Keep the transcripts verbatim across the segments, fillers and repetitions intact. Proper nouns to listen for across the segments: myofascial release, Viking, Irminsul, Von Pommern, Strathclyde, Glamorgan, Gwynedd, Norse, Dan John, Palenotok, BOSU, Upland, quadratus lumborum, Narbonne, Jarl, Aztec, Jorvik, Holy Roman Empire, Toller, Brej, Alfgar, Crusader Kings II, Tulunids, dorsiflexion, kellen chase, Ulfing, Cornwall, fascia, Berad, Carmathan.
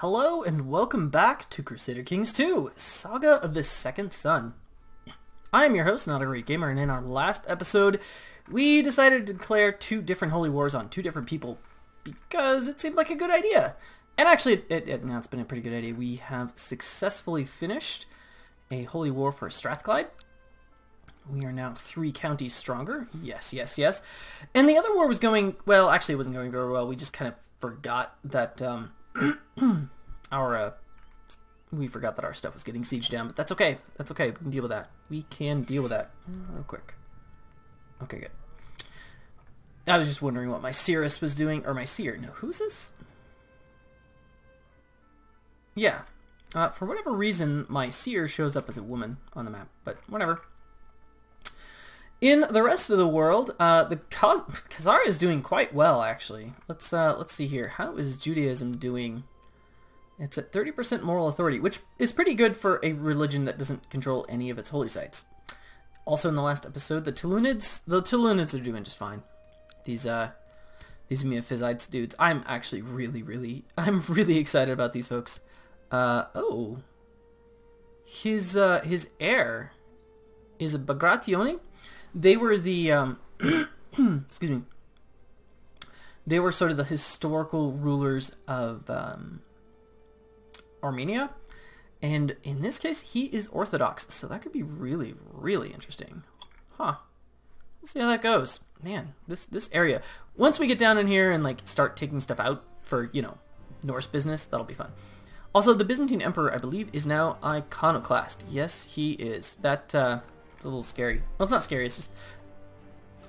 Hello and welcome back to Crusader Kings two, Saga of the Second Sun. I am your host, Najera, and in our last episode, we decided to declare two different holy wars on two different people because it seemed like a good idea. And actually, it, it, it, no, it's been a pretty good idea. We have successfully finished a holy war for Strathclyde. We are now three counties stronger. Yes, yes, yes. And the other war was going, well, actually it wasn't going very well. We just kind of forgot that... Um, our uh, we forgot that our stuff was getting sieged down, but that's okay. That's okay. We can deal with that. We can deal with that real quick. Okay, good. I was just wondering what my Cirrus was doing, or my seer. No, who's this? Yeah, uh, for whatever reason, my seer shows up as a woman on the map, but whatever. In the rest of the world, uh, the Khazar is doing quite well, actually. Let's uh, let's see here. How is Judaism doing? It's at thirty percent moral authority, which is pretty good for a religion that doesn't control any of its holy sites. Also, in the last episode, the Tulunids, the Tulunids are doing just fine. These uh, these Miaphysites dudes. I'm actually really, really, I'm really excited about these folks. Uh, oh, his uh, his heir is a Bagrationi. They were the, um, excuse me, they were sort of the historical rulers of um, Armenia, and in this case, he is Orthodox, so that could be really, really interesting. Huh. Let's see how that goes. Man, this, this area. Once we get down in here and, like, start taking stuff out for, you know, Norse business, that'll be fun. Also, the Byzantine Emperor, I believe, is now iconoclast. Yes, he is. That, uh... It's a little scary. Well, it's not scary, it's just...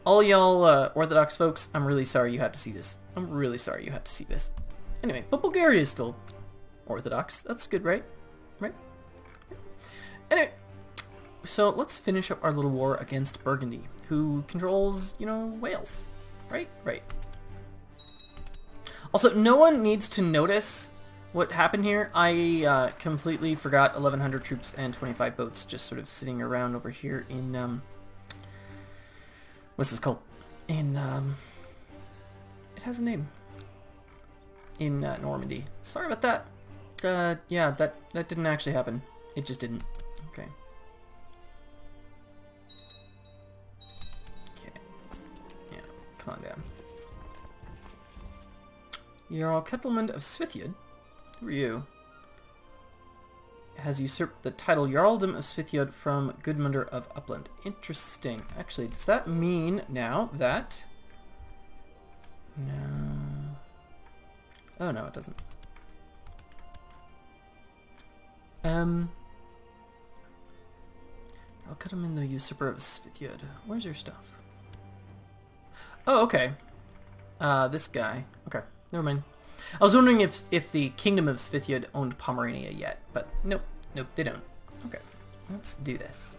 All y'all uh, Orthodox folks, I'm really sorry you had to see this. I'm really sorry you had to see this. Anyway, but Bulgaria is still Orthodox. That's good, right? Right? Anyway, so let's finish up our little war against Burgundy, who controls, you know, Wales. Right? Right. Also, no one needs to notice what happened here. I uh, completely forgot eleven hundred troops and twenty-five boats just sort of sitting around over here in, um, what's this called? In, um, it has a name. In uh, Normandy. Sorry about that. Uh, yeah, that, that didn't actually happen. It just didn't. Okay. Okay. Yeah, come on down. Jarl Ketelmund of Svithjod. Who are you? Has usurped the title Jarldom of Svithjod from Gudmundr of Upland. Interesting. Actually, does that mean now that... No... Oh, no, it doesn't. Um... I'll cut him in the usurper of Svithjod. Where's your stuff? Oh, okay. Uh, this guy. Okay, never mind. I was wondering if if the Kingdom of Svithjod owned Pomerania yet, but nope, nope, they don't. Okay, let's do this.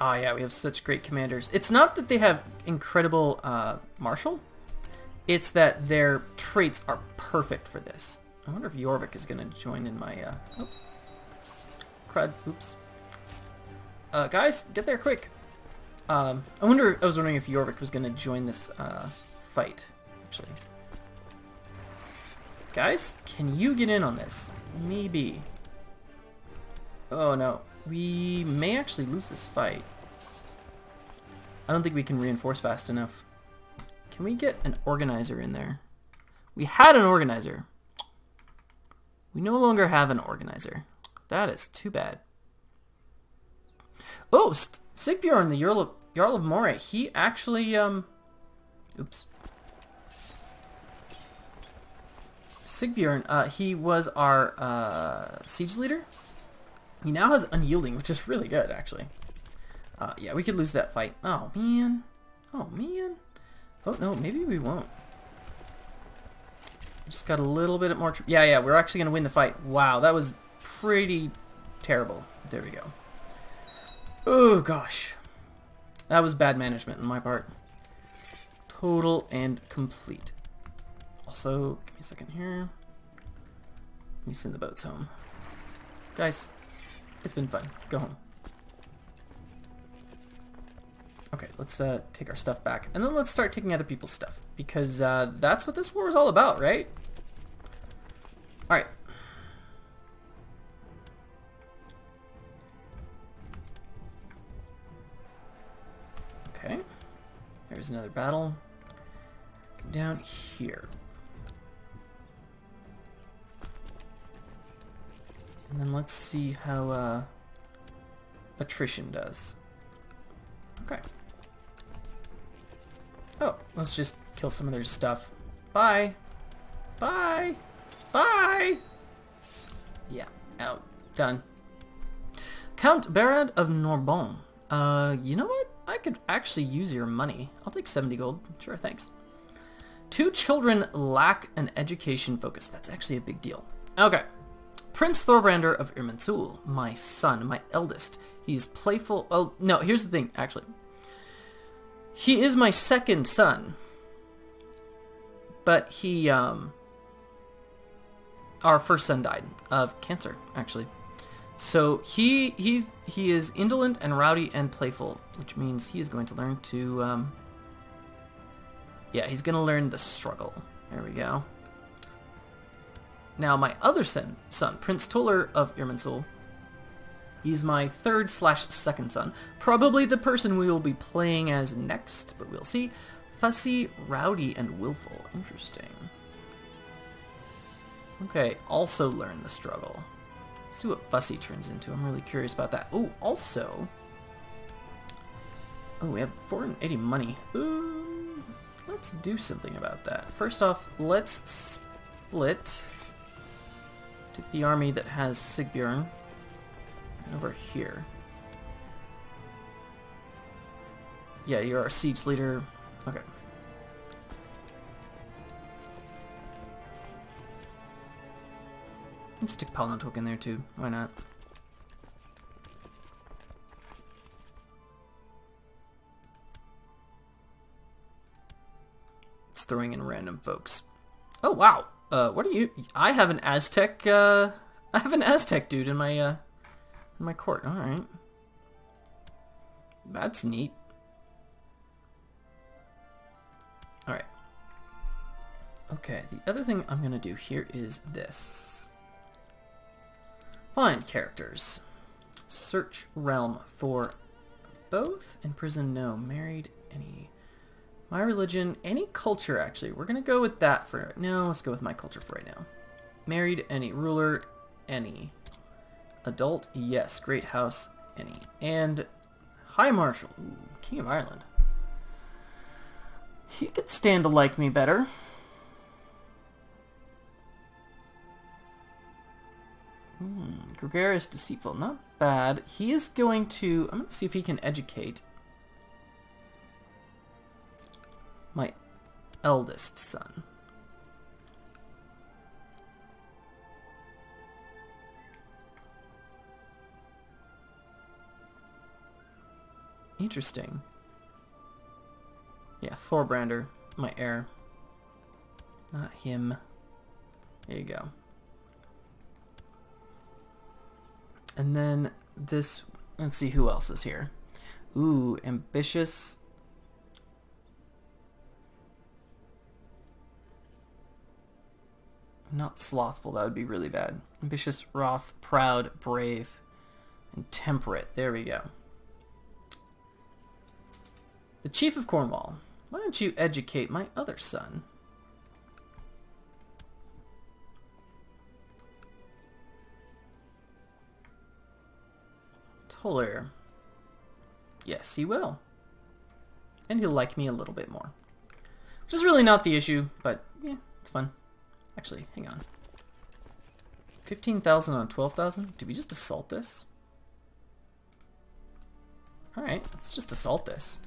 Ah, oh, yeah, we have such great commanders. It's not that they have incredible uh, martial, it's that their traits are perfect for this. I wonder if Jorvik is going to join in my... Uh, oh, crud, oops. Uh, guys, get there quick. Um, I wonder, I was wondering if Jorvik was going to join this, uh, fight, actually. Guys, can you get in on this? Maybe. Oh, no. We may actually lose this fight. I don't think we can reinforce fast enough. Can we get an organizer in there? We had an organizer. We no longer have an organizer. That is too bad. Oh, st Sigbjørn, the Jarl of... Jarl of Moray, he actually, um... Oops. Sigbjørn, uh, he was our uh, siege leader. He now has Unyielding, which is really good, actually. Uh, yeah, we could lose that fight. Oh, man. Oh, man. Oh, no, maybe we won't. Just got a little bit more... Tr yeah, yeah, we're actually going to win the fight. Wow, that was pretty terrible. There we go. Oh, gosh. That was bad management on my part. Total and complete. Also, give me a second here. Let me send the boats home. Guys, it's been fun. Go home. Okay, let's uh, take our stuff back, and then let's start taking other people's stuff, because uh, that's what this war was all about, right? Alright. Okay. There's another battle. Come down here. And then let's see how uh, attrition does. Okay. Oh, let's just kill some of their stuff. Bye. Bye. Bye. Yeah. Out. Done. Count Berad of Narbonne. Uh, you know what? I could actually use your money. I'll take seventy gold. Sure, thanks. Two children lack an education focus. That's actually a big deal. Okay. Prince Thorbrander of Irminsul, my son, my eldest. He's playful. Oh, no, here's the thing, actually. He is my second son. But he, um... our first son died of cancer, actually. So he he's, he is indolent and rowdy and playful, which means he is going to learn to... Um, yeah, he's going to learn the struggle. There we go. Now, my other son, son Prince Toller of Irminsul, he's my third slash second son. Probably the person we will be playing as next, but we'll see. Fussy, rowdy, and willful. Interesting. Okay, also learn the struggle. Let's see what Fussy turns into. I'm really curious about that. Oh, also... Oh, we have four hundred eighty money. Ooh, let's do something about that. First off, let's split. Take the army that has Sigbjørn. And over here. Yeah, you're our siege leader. Okay. Let's stick Palenotok in there too. Why not? It's throwing in random folks. Oh wow! Uh, what are you? I have an Aztec. Uh, I have an Aztec dude in my uh, in my court. All right. That's neat. All right. Okay. The other thing I'm gonna do here is this. Find characters. Search realm for both. In prison, no. Married, any. My religion, any culture, actually. We're going to go with that for now. Let's go with my culture for right now. Married, any. Ruler, any. Adult, yes. Great house, any. And High Marshal. Ooh, King of Ireland. He could stand to like me better. Hmm, gregarious, deceitful, not bad. He is going to... I'm going to see if he can educate my eldest son. Interesting. Yeah, Thorbrander, my heir. Not him. There you go. And then this, let's see who else is here. Ooh, ambitious. Not slothful, that would be really bad. Ambitious, wroth, proud, brave, and temperate. There we go. The Chief of Cornwall. Why don't you educate my other son? Toller. Yes, he will. And he'll like me a little bit more. Which is really not the issue, but yeah, it's fun. Actually, hang on. fifteen thousand on twelve thousand? Did we just assault this? Alright, let's just assault this.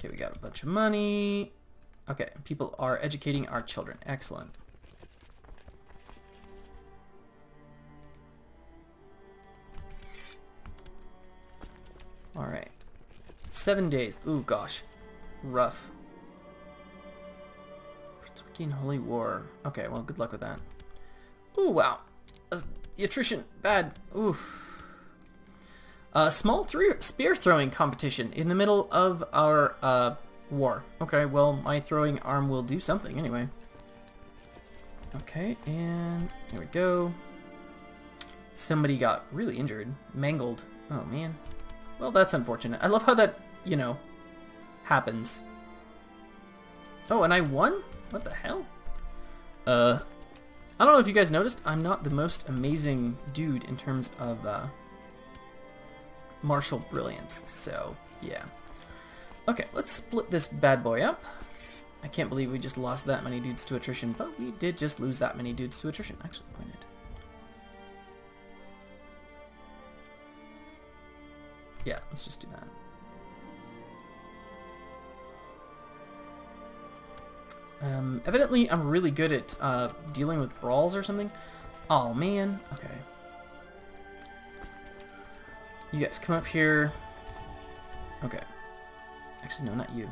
Okay, we got a bunch of money. Okay, people are educating our children. Excellent. Alright. Seven days. Ooh, gosh. Rough. Holy War. Okay, well, good luck with that. Ooh, wow. The attrition, bad. Oof. Uh, small th spear throwing competition in the middle of our uh, war. Okay, well, my throwing arm will do something anyway. Okay, and there we go. Somebody got really injured, mangled. Oh man. Well, that's unfortunate. I love how that, you know, happens. Oh, and I won? What the hell? Uh, I don't know if you guys noticed, I'm not the most amazing dude in terms of uh, martial brilliance, so yeah. Okay, let's split this bad boy up. I can't believe we just lost that many dudes to attrition, but we did just lose that many dudes to attrition. Actually, pointed. Yeah, let's just do that. Um, evidently, I'm really good at uh, dealing with brawls or something. Oh man, okay. You guys come up here. Okay. Actually, no, not you.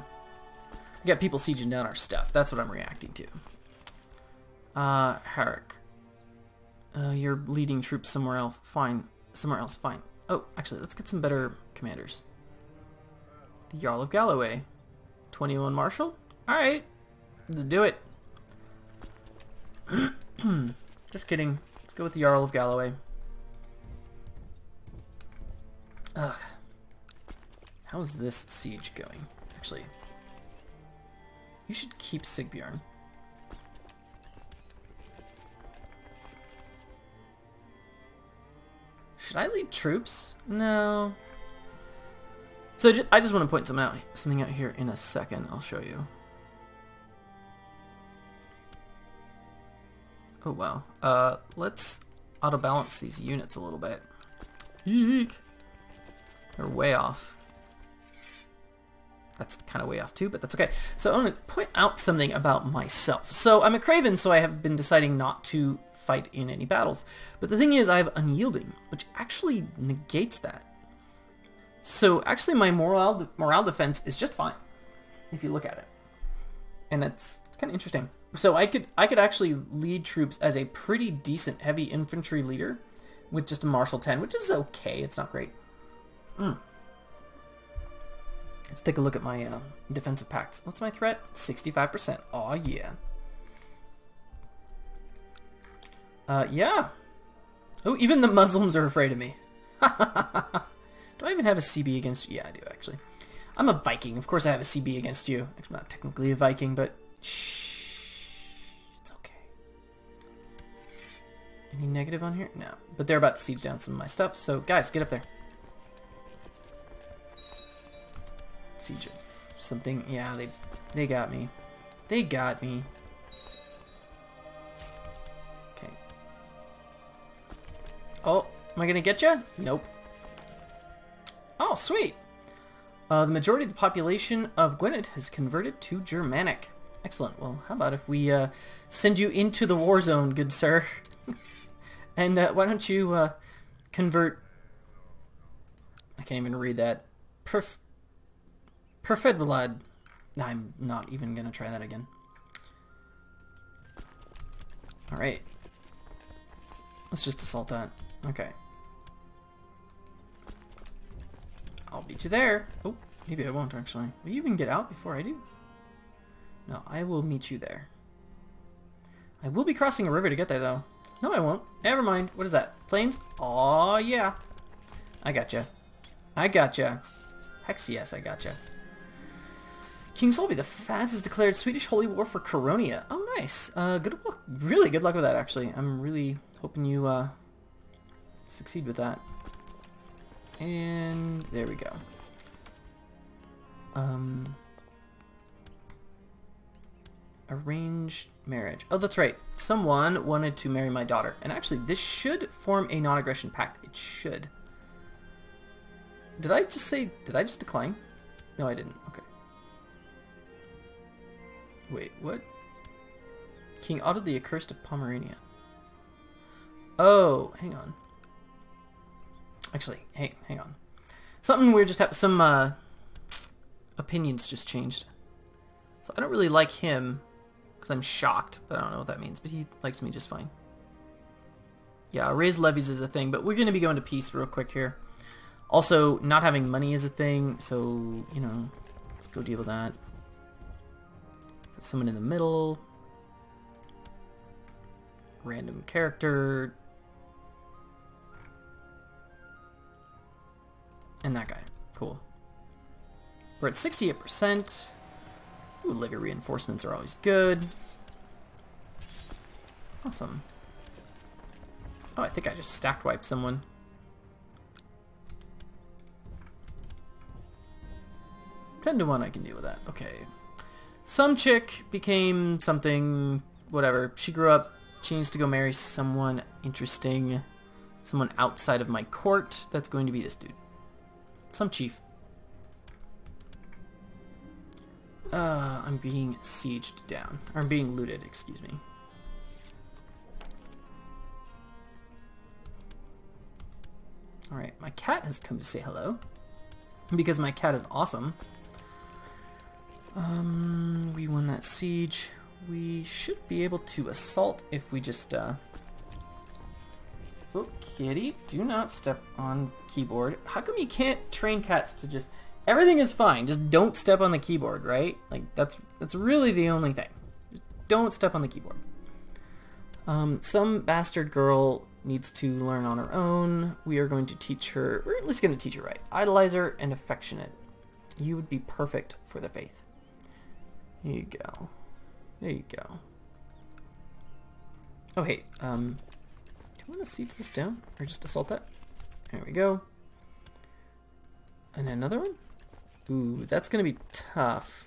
We got people sieging down our stuff. That's what I'm reacting to. Uh, Herrick. Uh, you're leading troops somewhere else. Fine. Somewhere else. Fine. Oh, actually, let's get some better commanders. The Jarl of Galloway. twenty-one Marshal? Alright. Let's do it. Just kidding. Let's go with the Jarl of Galloway. Ugh. How is this siege going? Actually, you should keep Sigbjørn. Should I lead troops? No. So ju I just want to point something out, something out here in a second. I'll show you. Oh wow. Uh, let's auto balance these units a little bit. Eek. They're way off. That's kind of way off too, but that's okay. So I'm going to point out something about myself. So I'm a craven, so I have been deciding not to fight in any battles. But the thing is, I have unyielding, which actually negates that. So actually my morale, morale defense is just fine, if you look at it. And it's, it's kind of interesting. So I could, I could actually lead troops as a pretty decent heavy infantry leader with just a martial ten, which is okay. It's not great. Mm. Let's take a look at my uh, defensive pacts. What's my threat? sixty-five percent. Aw, yeah. Uh, yeah. Oh, even the Muslims are afraid of me. Do I even have a C B against you? Yeah, I do, actually. I'm a Viking. Of course I have a C B against you. I'm not technically a Viking, but... shh. It's okay. Any negative on here? No. But they're about to siege down some of my stuff, so guys, get up there. Siege of something. Yeah, they they got me. They got me. Okay. Oh, am I gonna get you? Nope. Oh, sweet. Uh, the majority of the population of Gwynedd has converted to Germanic. Excellent. Well, how about if we uh, send you into the war zone, good sir? And uh, why don't you uh, convert? I can't even read that. Perf. Perfect blood. I'm not even gonna try that again. Alright. Let's just assault that. Okay. I'll beat you there. Oh, maybe I won't actually. Will you even get out before I do? No, I will meet you there. I will be crossing a river to get there though. No, I won't. Never mind. What is that? Plains? Aw, yeah. I gotcha. I gotcha. Hex yes, I gotcha. King Solby, the Faz has declared Swedish holy war for Coronia. Oh, nice. Uh, good luck. Really good luck with that, actually. I'm really hoping you uh, succeed with that. And there we go. Um, arranged marriage. Oh, that's right. Someone wanted to marry my daughter. And actually, this should form a non-aggression pact. It should. Did I just say, did I just decline? No, I didn't. Okay. Wait, what? King Otto the Accursed of Pomerania. Oh, hang on. Actually, hey, hang on. Something weird just happened. Some uh, opinions just changed. So I don't really like him because I'm shocked, but I don't know what that means. But he likes me just fine. Yeah, raise levies is a thing, but we're going to be going to peace real quick here. Also, not having money is a thing, so, you know, let's go deal with that. So someone in the middle. Random character. And that guy. Cool. We're at sixty-eight percent. Ooh, levy reinforcements are always good. Awesome. Oh, I think I just stack wiped someone. ten to one I can deal with that. Okay. Some chick became something, whatever. She grew up. She needs to go marry someone interesting. Someone outside of my court. That's going to be this dude. Some chief. Uh, I'm being sieged down. Or I'm being looted, excuse me. Alright, my cat has come to say hello. Because my cat is awesome. Um, we won that siege. We should be able to assault if we just, uh... oh, kitty, do not step on the keyboard. How come you can't train cats to just... everything is fine, just don't step on the keyboard, right? Like, that's that's really the only thing. Just don't step on the keyboard. Um, some bastard girl needs to learn on her own. We are going to teach her... we're at least going to teach her right. Idolizer and affectionate. You would be perfect for the faith. Here you go. There you go. Oh, hey. Um, do I want to siege this down? Or just assault that? There we go. And another one? Ooh, that's going to be tough.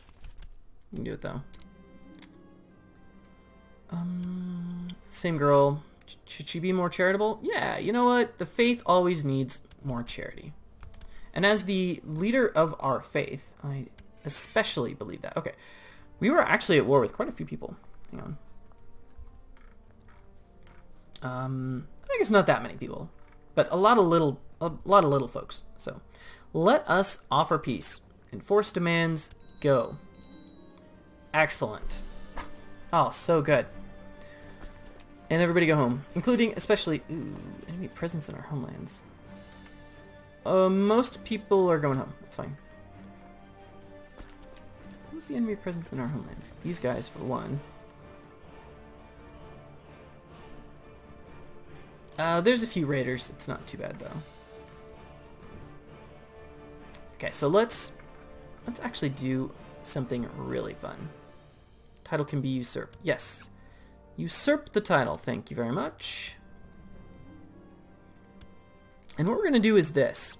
We can do it, though. Um, same girl. Should she be more charitable? Yeah, you know what? The faith always needs more charity. And as the leader of our faith, I especially believe that. Okay. We were actually at war with quite a few people. Hang on. Um, I guess not that many people, but a lot of little, a lot of little folks. So let us offer peace. Enforce demands. Go. Excellent. Oh, so good. And everybody go home, including especially ooh, enemy presence in our homelands. Uh, most people are going home. That's fine. Who's the enemy presence in our homelands? These guys, for one. Uh, there's a few raiders. It's not too bad, though. Okay, so let's let's actually do something really fun. Title can be usurped. Yes. Usurp the title, thank you very much. And what we're going to do is this.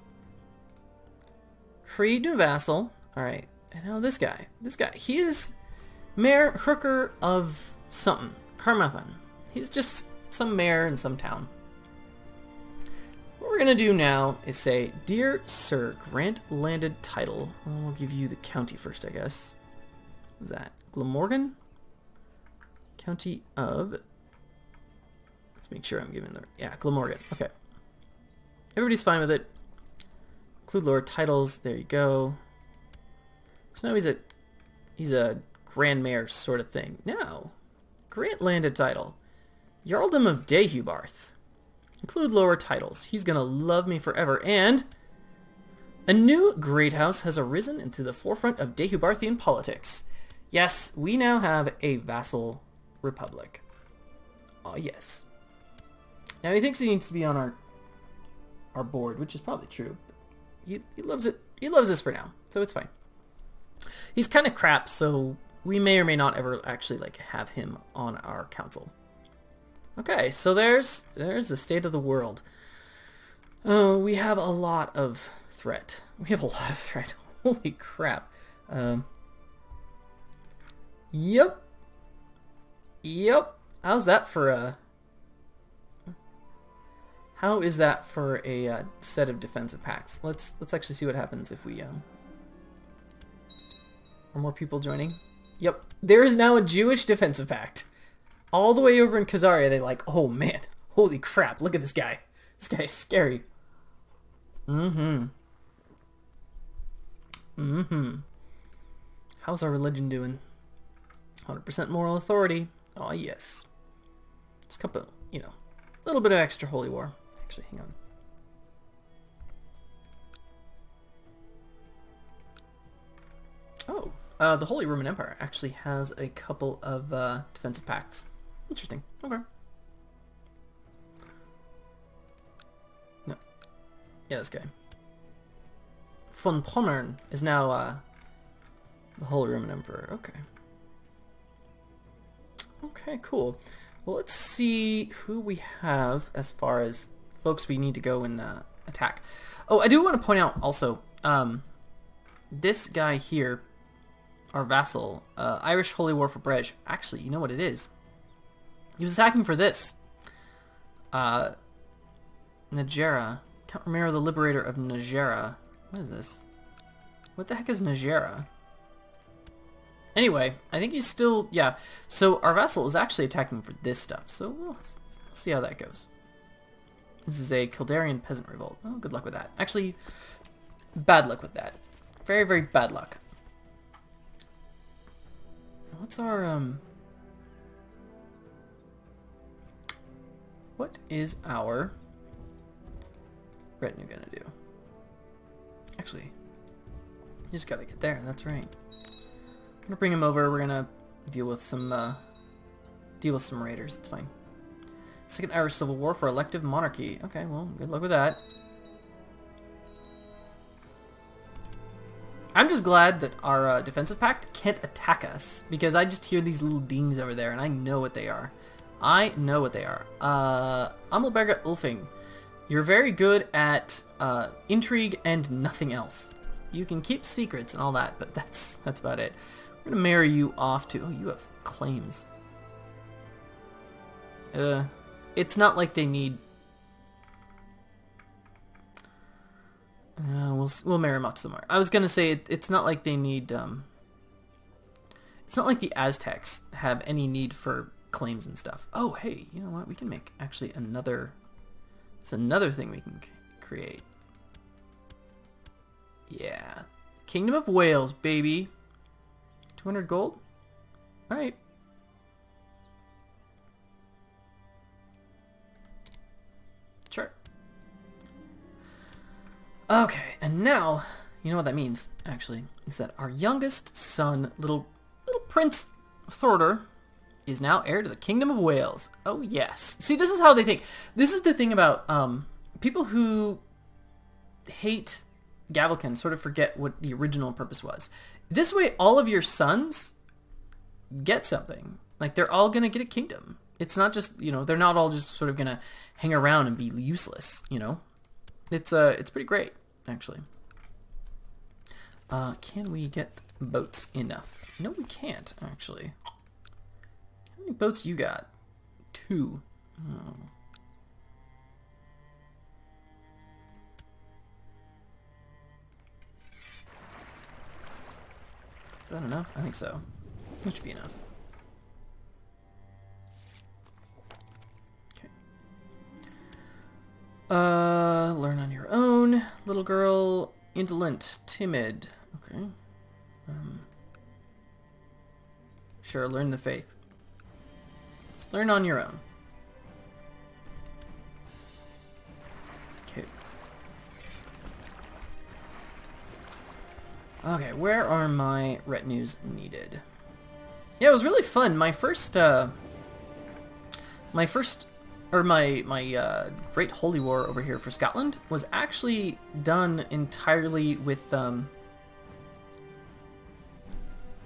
Create new vassal. Alright, and now this guy. This guy. He is Mayor Hooker of something. Carmathan. He's just some mayor in some town. What we're going to do now is say, Dear Sir, grant landed title. I'll give you the county first, I guess. What's that? Glamorgan? County of, let's make sure I'm giving the, yeah, Glamorgan, okay. Everybody's fine with it. Include lore titles, there you go. So now he's a, he's a Grand Mayor sort of thing. No, grant landed title. Jarldom of Dahubarth. Include lower titles. He's gonna love me forever, and a new great house has arisen into the forefront of Dahubarthian politics. Yes, we now have a vassal republic. Oh yes. Now he thinks he needs to be on our our board, which is probably true. He, he loves it. He loves us for now, so it's fine. He's kind of crap, so we may or may not ever actually like have him on our council. Okay, so there's there's the state of the world. Oh, we have a lot of threat. We have a lot of threat. Holy crap. Um. Yep. Yep. How's that for a? How is that for a uh, set of defensive packs? Let's let's actually see what happens if we um. Are more people joining? Yep. There is now a Jewish defensive pact. All the way over in Khazaria, they're like, oh man, holy crap, look at this guy. This guy is scary. Mm-hmm. Mm-hmm. How's our religion doing? one hundred percent moral authority. Oh yes. Just a couple, you know, A little bit of extra holy war. Actually, hang on. Oh, uh, the Holy Roman Empire actually has a couple of uh, defensive pacts. Interesting. Okay. No. Yeah, this guy. Von Pommern is now uh, the Holy Roman Emperor. Okay. Okay, cool. Well, let's see who we have as far as folks we need to go and uh, attack. Oh, I do want to point out also, um, this guy here, our vassal, uh, Irish Holy War for Brej. Actually, you know what it is? He was attacking for this. Uh, Najera. Count Romero, the liberator of Najera. What is this? What the heck is Najera? Anyway, I think he's still, yeah. So our vassal is actually attacking for this stuff. So we'll see how that goes. This is a Kildarian peasant revolt. Oh, good luck with that. Actually, bad luck with that. Very, very bad luck. What's our, um... what is our retinue gonna do? Actually, you just gotta get there, that's right. I'm gonna bring him over, we're gonna deal with some, uh, deal with some raiders, it's fine. Second Irish Civil War for elective monarchy. Okay, well, good luck with that. I'm just glad that our uh, defensive pact can't attack us, because I just hear these little dings over there, and I know what they are. I know what they are. Uh, Amelberga Ulfing. You're very good at uh, intrigue and nothing else. You can keep secrets and all that, but that's that's about it. We're gonna marry you off to. Oh, you have claims. Uh, it's not like they need. Uh, we'll we'll marry him off somewhere. I was gonna say it, it's not like they need. Um, it's not like the Aztecs have any need for claims and stuff. Oh, hey, you know what? We can make actually another. It's another thing we can create. Yeah. Kingdom of Wales, baby. two hundred gold? Alright. Sure. Okay, and now, you know what that means, actually, is that our youngest son, little, little Prince Thorder, is now heir to the Kingdom of Wales. Oh, yes. See, this is how they think. This is the thing about um, people who hate Gavelkin sort of forget what the original purpose was. This way, all of your sons get something. Like, they're all going to get a kingdom. It's not just, you know, they're not all just sort of going to hang around and be useless, you know? It's, uh, it's pretty great, actually. Uh, can we get boats enough? No, we can't, actually. How many boats you got? Two. Oh. Is that enough? I think so. That should be enough. Okay. Uh, learn on your own. Little girl, indolent, timid. Okay. Um, sure, learn the faith. Learn on your own. Okay. Okay, where are my retinues needed? Yeah, it was really fun. My first, uh... My first... Or my, my uh, Great Holy War over here for Scotland was actually done entirely with, um...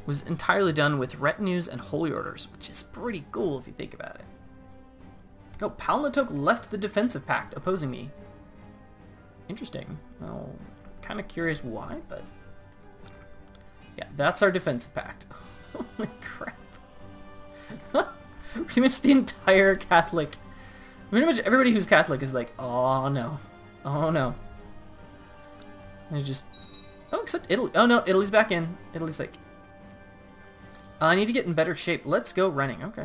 was entirely done with retinues and holy orders, which is pretty cool if you think about it. Oh, Palenotok left the defensive pact, opposing me. Interesting. Well, kind of curious why, but... yeah, that's our defensive pact. Holy crap. Pretty much the entire Catholic... pretty much everybody who's Catholic is like, oh no. Oh no. And just... oh, except Italy. Oh no, Italy's back in. Italy's like... Uh, I need to get in better shape. Let's go running. Okay.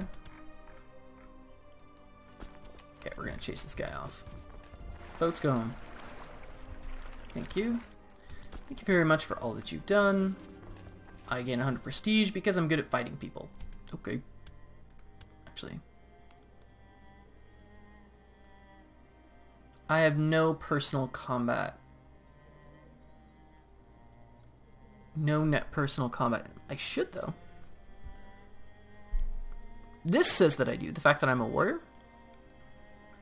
Okay, we're gonna chase this guy off. Boat's going. Thank you. Thank you very much for all that you've done. I gain one hundred prestige because I'm good at fighting people. Okay. Actually. I have no personal combat. No net personal combat. I should, though. This says that I do. The fact that I'm a warrior?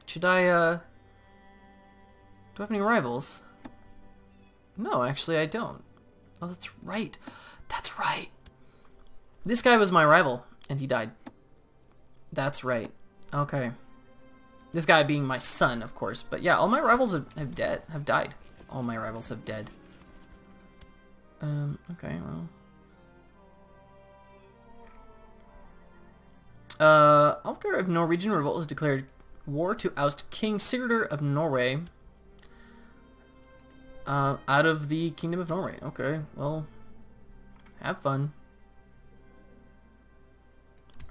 Should I, uh... do I have any rivals? No, actually, I don't. Oh, that's right. That's right. This guy was my rival, and he died. That's right. Okay. This guy being my son, of course. But yeah, all my rivals have, have, dead, have died. All my rivals have dead. Um, okay, well... Uh, Alfgar of Norwegian Revolt has declared war to oust King Sigurdr of Norway uh, out of the Kingdom of Norway. Okay, well, have fun.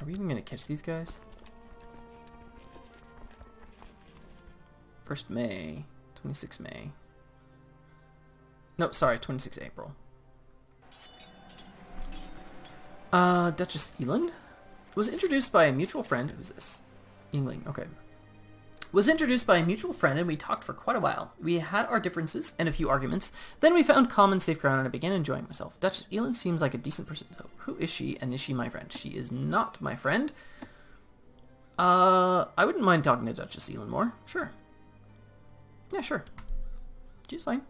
Are we even going to catch these guys? first May, twenty-sixth May. No, sorry, twenty-sixth April. Uh, Duchess Elend? Was introduced by a mutual friend. Who's this? Yngling, okay. Was introduced by a mutual friend and we talked for quite a while. We had our differences and a few arguments. Then we found common safe ground and I began enjoying myself. Duchess Elend seems like a decent person. So who is she and is she my friend? She is not my friend. Uh, I wouldn't mind talking to Duchess Elend more. Sure. Yeah, sure. She's fine.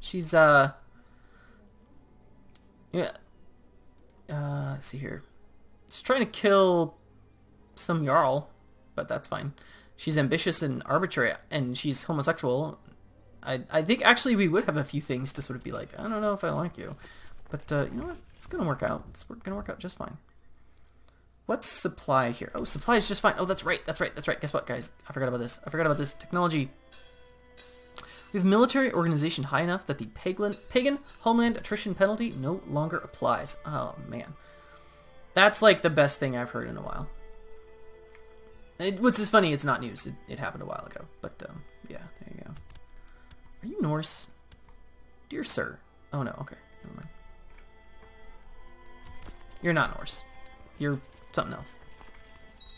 She's, uh... Yeah. Uh, let's see here. She's trying to kill some Jarl, but that's fine. She's ambitious and arbitrary, and she's homosexual. I, I think actually we would have a few things to sort of be like, I don't know if I like you. But uh, you know what? It's going to work out. It's going to work out just fine. What's supply here? Oh, supply is just fine. Oh, that's right. That's right. That's right. Guess what, guys? I forgot about this. I forgot about this. Technology. We have military organization high enough that the pagan, pagan homeland attrition penalty no longer applies. Oh, man. That's like the best thing I've heard in a while. It, which is funny, it's not news. It, it happened a while ago. But um, yeah, there you go. Are you Norse? Dear sir. Oh no, okay. Never mind. You're not Norse. You're something else.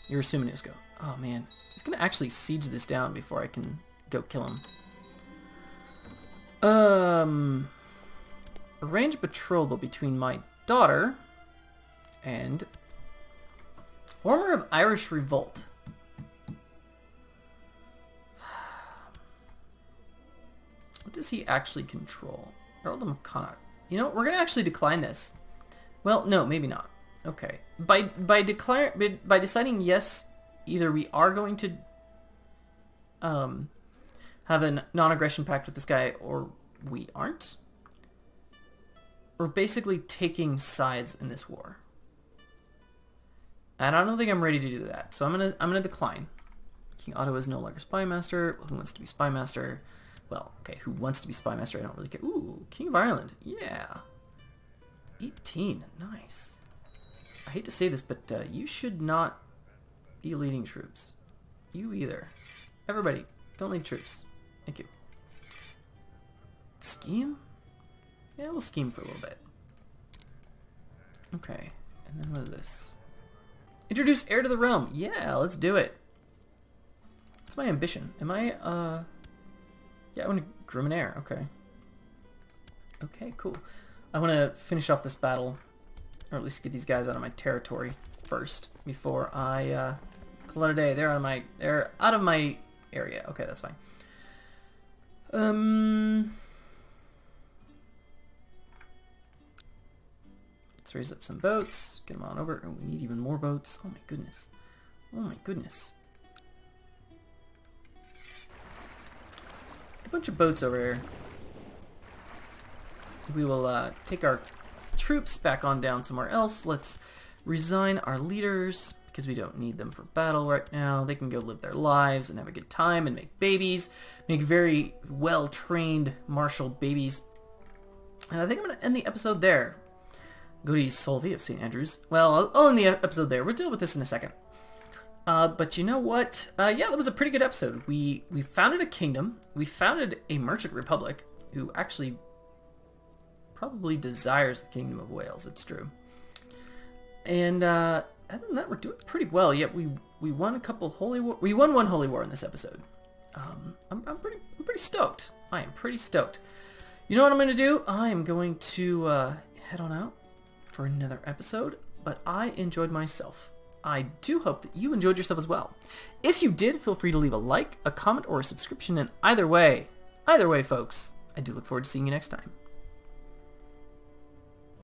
You're Sumanusko. Oh man. He's going to actually siege this down before I can go kill him. Um, arrange betrothal between my daughter... and Warmer of Irish Revolt. What does he actually control? Earldom of Connaught. You know, we're gonna actually decline this. Well, no, maybe not. Okay. By by declare by deciding yes, either we are going to um have a non-aggression pact with this guy, or we aren't. We're basically taking sides in this war. And I don't think I'm ready to do that, so I'm gonna I'm gonna decline. King Otto is no longer spy master. Who wants to be spy master? Well, okay, who wants to be spy master? I don't really care. Ooh, King of Ireland, yeah. eighteen, nice. I hate to say this, but uh, you should not be leading troops. You either. Everybody, don't lead troops. Thank you. Scheme? Yeah, we'll scheme for a little bit. Okay, and then what is this? Introduce heir to the realm. Yeah, let's do it. That's my ambition. Am I, uh... yeah, I want to groom an heir. Okay. Okay, cool. I want to finish off this battle, or at least get these guys out of my territory first, before I, uh... call it a day. They're out of my, they're out of my area. Okay, that's fine. Um... Raise up some boats, get them on over. Oh, we need even more boats. Oh my goodness. Oh my goodness. A bunch of boats over here. We will uh, take our troops back on down somewhere else. Let's resign our leaders because we don't need them for battle right now. They can go live their lives and have a good time and make babies. Make very well-trained martial babies. And I think I'm going to end the episode there. Go to Solby of Saint Andrews. Well, I'll end the episode there. We'll deal with this in a second. Uh, but you know what? Uh, yeah, that was a pretty good episode. We we founded a kingdom. We founded a merchant republic who actually probably desires the Kingdom of Wales. It's true. And uh, other than that, we're doing pretty well. Yet we we won a couple holy war. We won one holy war in this episode. Um, I'm I'm pretty I'm pretty stoked. I am pretty stoked. You know what I'm going to do? I am going to uh, head on out for another episode, but I enjoyed myself. I do hope that you enjoyed yourself as well. If you did, feel free to leave a like, a comment, or a subscription, and either way, either way, folks, I do look forward to seeing you next time.